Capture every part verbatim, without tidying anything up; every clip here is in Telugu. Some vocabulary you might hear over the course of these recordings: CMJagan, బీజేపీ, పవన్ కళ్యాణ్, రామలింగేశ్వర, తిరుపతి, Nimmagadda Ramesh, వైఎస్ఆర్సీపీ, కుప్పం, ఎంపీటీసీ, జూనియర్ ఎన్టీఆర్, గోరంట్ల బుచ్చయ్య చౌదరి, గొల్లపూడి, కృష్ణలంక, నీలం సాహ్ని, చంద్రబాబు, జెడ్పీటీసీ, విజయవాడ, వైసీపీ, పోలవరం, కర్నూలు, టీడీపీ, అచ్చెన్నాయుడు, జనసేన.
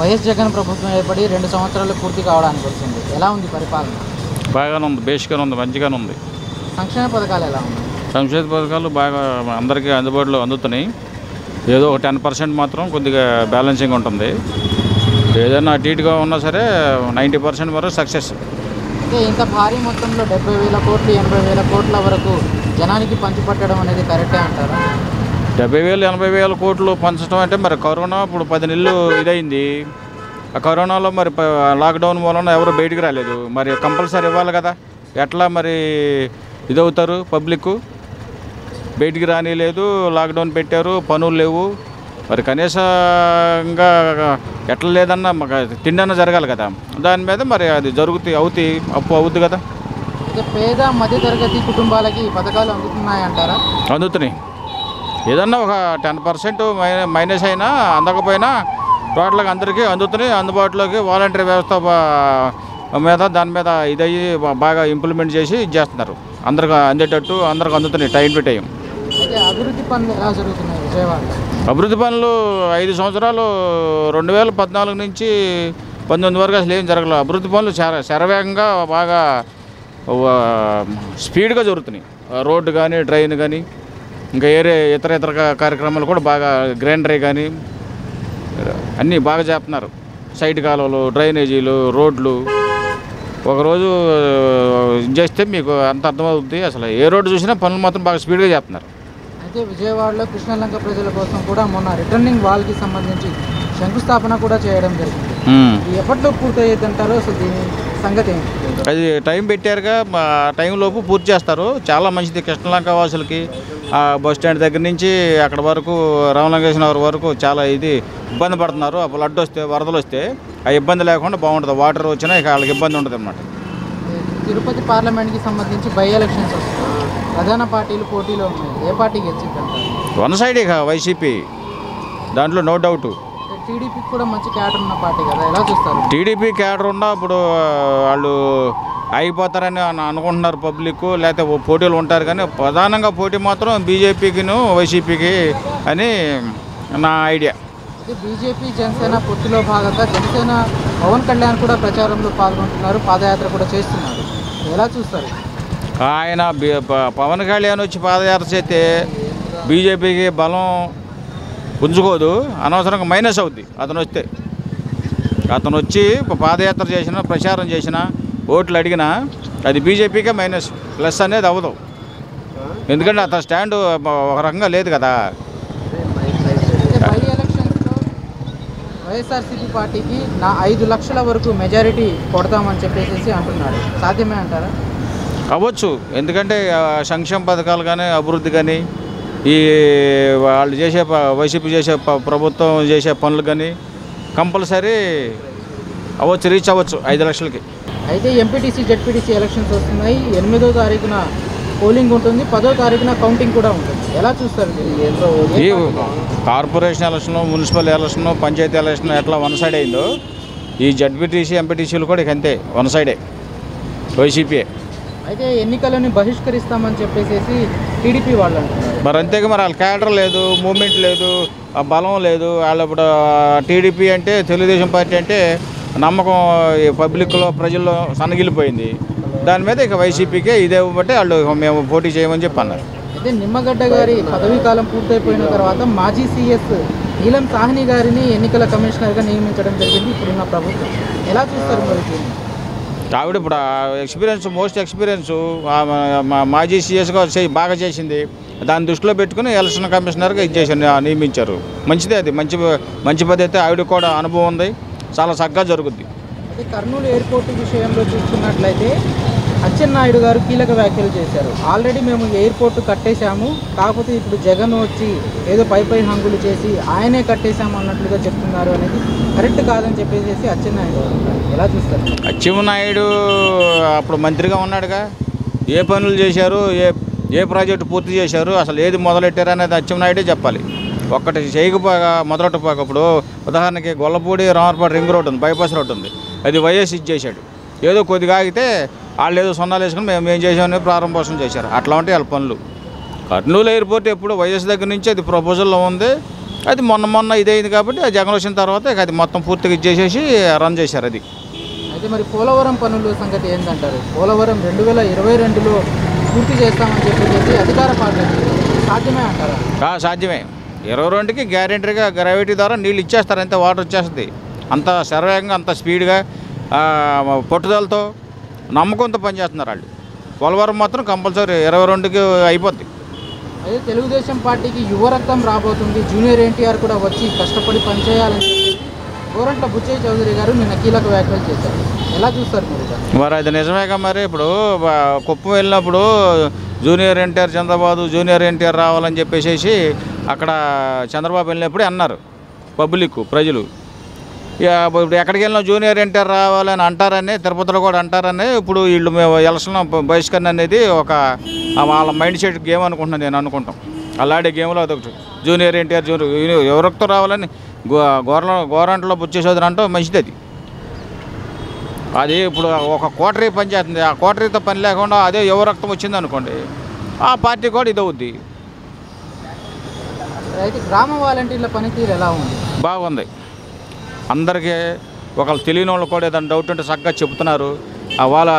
వైఎస్ జగన్ ప్రభుత్వం ఏర్పడి రెండు సంవత్సరాలు పూర్తి కావడానికి వస్తుంది. ఎలా ఉంది పరిపాలన? బాగానే ఉంది, బేసిక్గా ఉంది, మంచిగానే ఉంది. సంక్షేమ పథకాలు ఎలా ఉన్నాయి? సంక్షేమ పథకాలు బాగా అందరికీ అందుబాటులో అందుతున్నాయి. ఏదో ఒక టెన్ పర్సెంట్ మాత్రం కొద్దిగా బ్యాలెన్సింగ్ ఉంటుంది. ఏదైనా అటు ఇటుగా ఉన్నా సరే నైంటీ పర్సెంట్ వరకు సక్సెస్. అయితే ఇంత భారీ మొత్తంలో డెబ్బై వేల కోట్లు ఎనభై వేల కోట్ల వరకు జనానికి పంచిపెట్టడం అనేది కరెక్టే అంటారా? డెబ్బై వేలు ఎనభై వేల కోట్లు పంచడం అంటే మరి కరోనా ఇప్పుడు పది నెలలు ఇదైంది. ఆ కరోనాలో మరి లాక్డౌన్ మూలన ఎవరు బయటికి రాలేదు. మరి కంపల్సరీ ఇవ్వాలి కదా, ఎట్లా మరి ఇదవుతారు పబ్లిక్? బయటికి రాని లేదు, లాక్డౌన్ పెట్టారు, పనులు లేవు. మరి కనీసంగా ఎట్లా లేదన్నా తిండన్నా జరగాలి కదా, దాని మీద మరి అది జరుగుతాయి అవుతాయి, అప్పు అవుద్ది కదా. అయితే పేద మధ్య తరగతి కుటుంబాలకి పథకాలు అందుతున్నాయంటారా? అందుతున్నాయి. ఏదన్నా ఒక టెన్ పర్సెంట్ మైనస్ అయినా అందకపోయినా టోటల్గా అందరికీ అందుతున్నాయి. అందుబాటులోకి వాలంటీర్ వ్యవస్థ మీద దాని మీద ఇదయ్యి బాగా ఇంప్లిమెంట్ చేసి ఇది చేస్తున్నారు. అందరికి అందేటట్టు అందరికి అందుతున్నాయి టైం టు టైం. అభివృద్ధి పనులు ఎలా జరుగుతున్నాయి విజయవాడ? అభివృద్ధి పనులు ఐదు సంవత్సరాలు రెండు వేల పద్నాలుగు నుంచి పంతొమ్మిది వరకు అసలు ఏం జరగలేదు. అభివృద్ధి పనులు చాలా శరవేగంగా బాగా స్పీడ్గా జరుగుతున్నాయి. రోడ్డు కానీ ట్రైన్ కానీ ఇంకా ఏరే ఇతర ఇతర కార్యక్రమాలు కూడా బాగా గ్రైండరీ కానీ అన్నీ బాగా చేస్తున్నారు. సైడ్ కాలువలు, డ్రైనేజీలు, రోడ్లు ఒకరోజు చేస్తే మీకు అంత అర్థమవుతుంది. అసలు ఏ రోడ్డు చూసినా పనులు మాత్రం బాగా స్పీడ్గా చేస్తున్నారు. అయితే విజయవాడలో కృష్ణలంక ప్రజల కోసం కూడా మొన్న రిటర్నింగ్ వాల్కి సంబంధించి శంకుస్థాపన కూడా చేయడం జరిగింది. ఎప్పట్లో పూర్తయ్యేదంటారో సంగతి అది టైం పెట్టారుగా, మా టైంలోపు పూర్తి చేస్తారు. చాలా మంచిది కృష్ణలంక వాసులకి. ఆ బస్ స్టాండ్ దగ్గర నుంచి అక్కడ వరకు రామలింగేశ్వర వరకు చాలా ఇది ఇబ్బంది పడుతున్నారు. ఆ లడ్డు వస్తే వరదలు వస్తే ఆ ఇబ్బంది లేకుండా బాగుంటుంది. వాటర్ వచ్చినా ఇక వాళ్ళకి ఇబ్బంది ఉంటుంది అన్నమాట. తిరుపతి పార్లమెంట్కి సంబంధించి బై ఎలక్షన్స్ వస్తాయి, ప్రధాన పార్టీలు పోటీలో ఉన్నాయి. ఏ పార్టీ గెలిచిందంట? వన్ సైడ్ ఇక వైసీపీ, దాంట్లో నో డౌట్. టీడీపీ కూడా మంచి క్యాడర్ ఉన్న పార్టీ కదా, ఎలా చూస్తారు? టీడీపీ క్యాడర్ ఉన్నా ఇప్పుడు వాళ్ళు అయిపోతారని అనుకుంటున్నారు పబ్లిక్, లేకపోతే పోటీలు ఉంటారు. కానీ ప్రధానంగా పోటీ మాత్రం బీజేపీకిను వైసీపీకి అని నా ఐడియా. బీజేపీ జనసేన పొత్తులో భాగంగా జనసేన పవన్ కళ్యాణ్ కూడా ప్రచారంలో పాల్గొంటున్నారు, పాదయాత్ర కూడా చేస్తున్నారు. ఎలా చూస్తారు? ఆయన పవన్ కళ్యాణ్ వచ్చి పాదయాత్ర చేస్తే బీజేపీకి బలం పుంజుకోదు, అనవసరంగా మైనస్ అవుద్ది. అతను వస్తే అతను వచ్చి పాదయాత్ర చేసినా ప్రచారం చేసినా ఓట్లు అడిగినా అది బీజేపీకే మైనస్, ప్లస్ అనేది అవ్వదు. ఎందుకంటే అతని స్టాండ్ ఒక రకంగా లేదు కదా. బై ఎలక్షన్స్లో వైఎస్ఆర్సీపీ పార్టీకి నా ఐదు లక్షల వరకు మెజారిటీ కొడతామని చెప్పేసి అంటున్నాడు, సాధ్యమే అంటారా? అవ్వచ్చు. ఎందుకంటే సంక్షేమ పథకాలు కానీ అభివృద్ధి కానీ ఈ వాళ్ళు చేసే వైసీపీ చేసే ప్రభుత్వం చేసే పనులు కానీ కంపల్సరీ అవ్వచ్చు, రీచ్ అవ్వచ్చు ఐదు లక్షలకి. అయితే ఎంపీటీసీ జెడ్పీటీసీ ఎలక్షన్స్ వస్తున్నాయి. ఎనిమిదో తారీఖున పోలింగ్ ఉంటుంది, పదో తారీఖున కౌంటింగ్ కూడా ఉంటుంది. ఎలా చూస్తారు? ఈ corporation election, municipal election, panchayat election ఎట్లా వన్ సైడ్ అయిందో ఈ జెడ్పీటీసీ ఎంపీటీసీలు కూడా అంతే, వన్ సైడే వైసీపీ. అయితే ఎన్నికలను బహిష్కరిస్తామని చెప్పేసి టీడీపీ వాళ్ళు అంటున్నారు. మరి అంతేగా, మరి వాళ్ళ క్యాడర్ లేదు, మూమెంట్ లేదు, బలం లేదు. వాళ్ళు ఇప్పుడు టీడీపీ అంటే తెలుగుదేశం పార్టీ అంటే నమ్మకం ఈ పబ్లిక్లో ప్రజల్లో సన్నగిలిపోయింది. దాని మీద ఇక వైసీపీకే ఇదే బట్టి వాళ్ళు మేము పోటీ చేయమని చెప్పి అన్నారు. అయితే నిమ్మగడ్డ గారి పదవీకాలం పూర్తయిపోయిన తర్వాత మాజీ సీఎస్ నీలం సాహ్ని గారిని ఎన్నికల కమిషనర్గా నియమించడం జరిగింది ఇప్పుడున్న ప్రభుత్వం. ఎలా చూస్తారు మరి? ఆవిడ ఇప్పుడు ఎక్స్పీరియన్స్, మోస్ట్ ఎక్స్పీరియన్స్, మాజీ సీఎస్గా బాగా చేసింది. దాన్ని దృష్టిలో పెట్టుకుని ఎలక్షన్ కమిషనర్గా ఇది చేసి నియమించారు. మంచిదే, అది మంచి మంచి పద్ధతి. ఆవిడ కూడా అనుభవం ఉంది, చాలా చక్కగా జరుగుద్ది. అయితే కర్నూలు ఎయిర్పోర్ట్ విషయంలో చూసుకున్నట్లయితే అచ్చెన్నాయుడు గారు కీలక వ్యాఖ్యలు చేశారు. ఆల్రెడీ మేము ఎయిర్పోర్ట్ కట్టేశాము, కాకపోతే ఇప్పుడు జగన్ వచ్చి ఏదో పై పై హంగులు చేసి ఆయనే కట్టేశాము అన్నట్లుగా చెప్తున్నారు అనేది కరెక్ట్ కాదని చెప్పేసి అచ్చెన్నాయుడు గారు. ఎలా చూస్తారు? అచ్చెన్నాయుడు అప్పుడు మంత్రిగా ఉన్నాడుగా, ఏ పనులు చేశారు, ఏ ఏ ప్రాజెక్టు పూర్తి చేశారు, అసలు ఏది మొదలెట్టారు అనేది అచ్చెన్నాయుడే చెప్పాలి. ఒక్కటి చేయకపోగా మొదలెట్టపోకప్పుడు ఉదాహరణకి గొల్లపూడి రామర్పాడు రింగ్ రోడ్ ఉంది, బైపాస్ రోడ్ ఉంది, అది వైఎస్ ఇచ్చేసాడు. ఏదో కొద్దిగా ఆగితే వాళ్ళు ఏదో సొన్నాలు వేసుకుని మేము ఏం చేసామని ప్రారంభోత్సవం చేశారు. అట్లా ఉంటే వాళ్ళ పనులు. కర్నూలు ఎయిర్పోర్ట్ ఎప్పుడు వైఎస్ దగ్గర నుంచి అది ప్రపోజల్లో ఉంది, అది మొన్న మొన్న ఇదేంది కాబట్టి జగన్ వచ్చిన తర్వాత అది మొత్తం పూర్తిగా ఇచ్చేసేసి రన్ చేశారు. అది అయితే మరి పోలవరం పనుల సంగతి ఏందంటారు? పోలవరం రెండు వేల ఇరవై రెండులో పూర్తి చేస్తామని చెప్పేసి అధికార పార్టీ సాధ్యమే అంటారా? సాధ్యమే. ఇరవై రెండుకి గ్యారెంటీగా గ్రావిటీ ద్వారా నీళ్ళు ఇచ్చేస్తారు, అంతే. వాటర్ వచ్చేస్తుంది అంత సర్వేగంగా అంత స్పీడ్గా పట్టుదలతో నమ్మకంతో పనిచేస్తున్నారు వాళ్ళు. పోలవరం మాత్రం కంపల్సరీ ఇరవై రెండుకి అయిపోద్ది. అదే తెలుగుదేశం పార్టీకి యువరక్తం రాబోతుంది, జూనియర్ ఎన్టీఆర్ కూడా వచ్చి కష్టపడి పనిచేయాలని గోరంట్ల బుచ్చయ్య చౌదరి గారు నిన్న కీలక వ్యాఖ్యలు చేశారు. ఎలా చూస్తారు మీరు? మరి అది నిజమేగా. మరి ఇప్పుడు కుప్పం వెళ్ళినప్పుడు జూనియర్ ఎన్టీఆర్ చంద్రబాబు జూనియర్ ఎన్టీఆర్ రావాలని చెప్పేసి అక్కడ చంద్రబాబు వెళ్ళినప్పుడే అన్నారు పబ్లిక్ ప్రజలు. ఇప్పుడు ఎక్కడికి వెళ్ళినా జూనియర్ ఎన్టీఆర్ రావాలని అంటారని, తిరుపతిలో కూడా అంటారని. ఇప్పుడు వీళ్ళు మేము ఎలక్షన్ బహిష్కరణ అనేది ఒక వాళ్ళ మైండ్ సెట్ గేమ్ అనుకుంటున్నాను నేను, అనుకుంటాం అలాంటి గేమ్లో అదొకటి. జూనియర్ ఎన్టీఆర్ జూనియర్ ఎవరితో రావాలని గోర గోరంట్లో బుచ్చేసోదని అంటాం, మంచిది. అది అది ఇప్పుడు ఒక కోటరీ పనిచేస్తుంది, ఆ కోటరీతో పని లేకుండా అదే యువ రక్తం వచ్చింది అనుకోండి, ఆ పార్టీ కూడా ఇదవుద్ది. అయితే గ్రామ వాలంటీర్ల పనితీరు ఎలా ఉంది? బాగుంది. అందరికీ ఒకళ్ళు తెలియని వాళ్ళు కూడా ఏదైనా డౌట్ ఉంటే చక్కగా చెప్తున్నారు. వాళ్ళ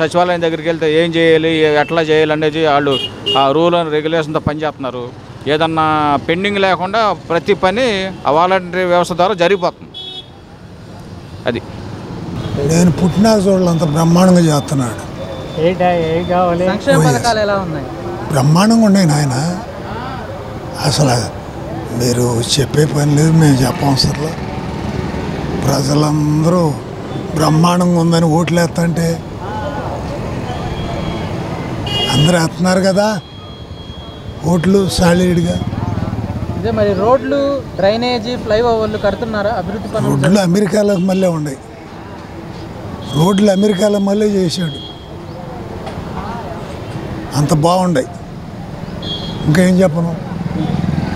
సచివాలయం దగ్గరికి వెళ్తే ఏం చేయాలి ఎట్లా చేయాలి అనేది వాళ్ళు ఆ రూల్ అండ్ రెగ్యులేషన్తో పనిచేస్తున్నారు. ఏదన్నా పెండింగ్ లేకుండా ప్రతి పని ఆ వాలంటరీ వ్యవస్థ ద్వారా జరిగిపోతుంది. అది నేను పుట్టిన చోళ్ళంత బ్రహ్మాండంగా చేస్తున్నాడు. బ్రహ్మాండంగా ఉన్నాయి నాయన, అసలు మీరు చెప్పే పని లేదు, మేము చెప్పవసరంలో ప్రజలందరూ బ్రహ్మాండంగా ఉందని ఓట్లు వేస్తంటే అందరూ వేస్తున్నారు కదా ఓట్లు సాలిడ్గా. ఇదే మరి రోడ్లు, డ్రైనేజీ, ఫ్లైఓవర్లు కడుతున్నారా? అభివృద్ధి పనులు రోడ్లు అమెరికాలో మళ్ళీ ఉన్నాయి, రోడ్లు అమెరికాలో మళ్ళీ చేశాడు, అంత బాగున్నాయి. ఇంకేం చెప్పను,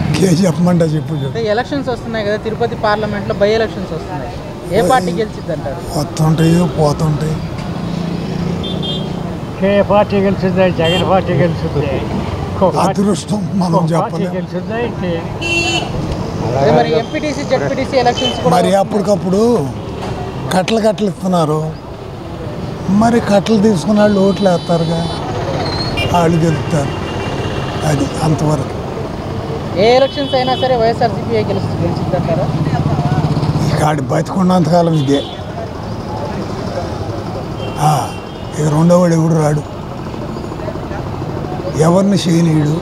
ఇంకేం చెప్పమంటా చెప్పు. ఎలక్షన్స్ వస్తున్నాయి కదా, తిరుపతి పార్లమెంట్లో బై ఎలక్షన్స్ వస్తున్నాయి, ఏ పార్టీ గెలిచిద్దంటారు? వస్తుంటాయి పోతుంటాయి. ఏ పార్టీ గెలిచింది? జగన్ పార్టీ గెలిచింది. అదృష్టం మనం చెప్పలేదు. మరి అప్పటికప్పుడు కట్టలు కట్టలు ఇస్తున్నారు, మరి కట్టలు తీసుకున్న వాళ్ళు ఓట్లు వేస్తారుగా, వాళ్ళు గెలుస్తారు. అది అంతవరకు. ఏ ఎలక్షన్స్ అయినా సరే వైఎస్ఆర్సీపీ గెలుస్తుంటారా? ఆడి బతికున్నంతకాలం ఇదే, ఇక రెండో వాడు ఎవడు రాడు, ఎవరిని చేయనీడు.